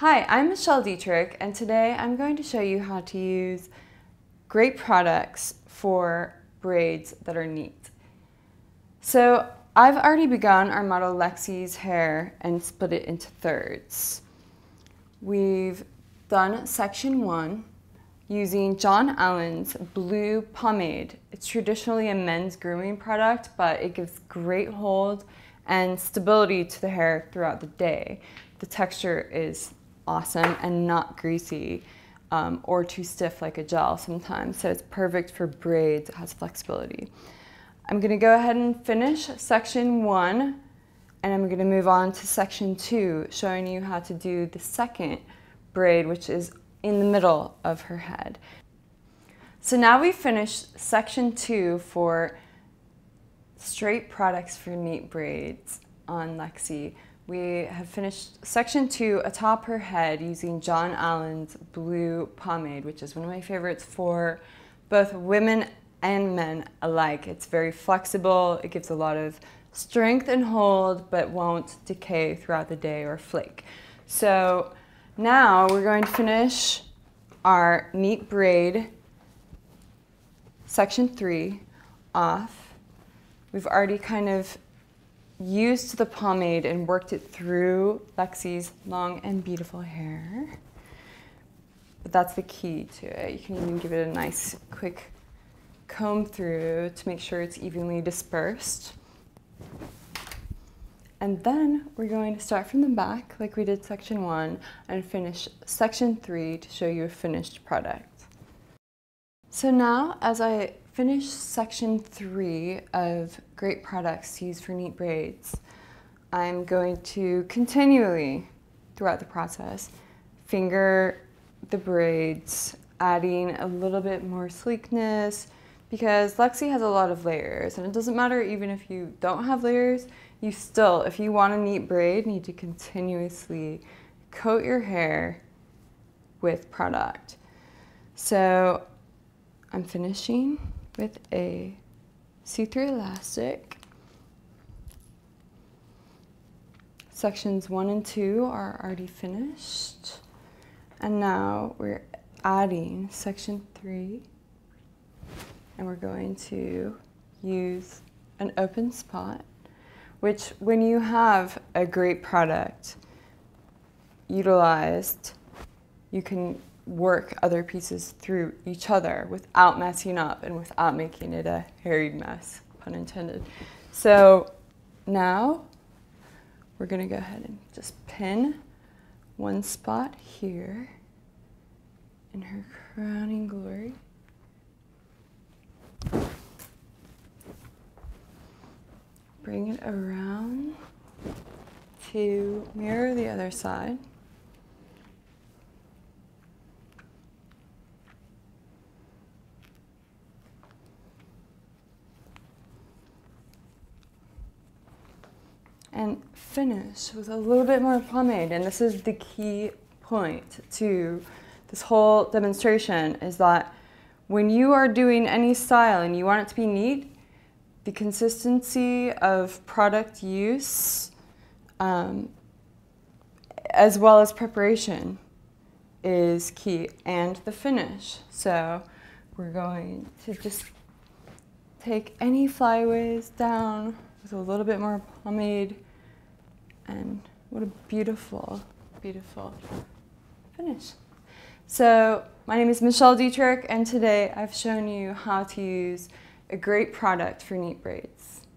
Hi, I'm Michelle Dittrich, and today I'm going to show you how to use great products for braids that are neat. So I've already begun our model Lexi's hair and split it into thirds. We've done section one using John Allan's Blue Pomade. It's traditionally a men's grooming product, but it gives great hold and stability to the hair throughout the day. The texture is awesome and not greasy or too stiff like a gel sometimes, so it's perfect for braids. It has flexibility. I'm going to go ahead and finish section one, and I'm going to move on to section two, showing you how to do the second braid, which is in the middle of her head. So now we've finished section two for straight products for neat braids on Lexi. We have finished section two atop her head using John Allan's Blue Pomade, which is one of my favorites for both women and men alike. It's very flexible, it gives a lot of strength and hold, but won't decay throughout the day or flake. So now we're going to finish our neat braid, section three, off. We've already kind of used the pomade and worked it through Lexi's long and beautiful hair. But that's the key to it. You can even give it a nice quick comb through to make sure it's evenly dispersed. And then we're going to start from the back like we did section one and finish section three to show you a finished product. So now, as I finish section three of great products to use for neat braids, I'm going to continually, throughout the process, finger the braids, adding a little bit more sleekness, because Lexi has a lot of layers, and it doesn't matter even if you don't have layers, you still, if you want a neat braid, need to continuously coat your hair with product. So I'm finishing with a see-through elastic. Sections one and two are already finished. And now we're adding section three, and we're going to use an open spot, which when you have a great product utilized, you can work other pieces through each other without messing up and without making it a hairy mess, pun intended. So now we're going to go ahead and just pin one spot here in her crowning glory. Bring it around to mirror the other side. And finish with a little bit more pomade. And this is the key point to this whole demonstration, is that when you are doing any style and you want it to be neat, the consistency of product use as well as preparation is key, and the finish. So we're going to just take any flyaways down with a little bit more pomade. And what a beautiful, beautiful finish. So my name is Michelle Dittrich, and today I've shown you how to use a great product for neat braids.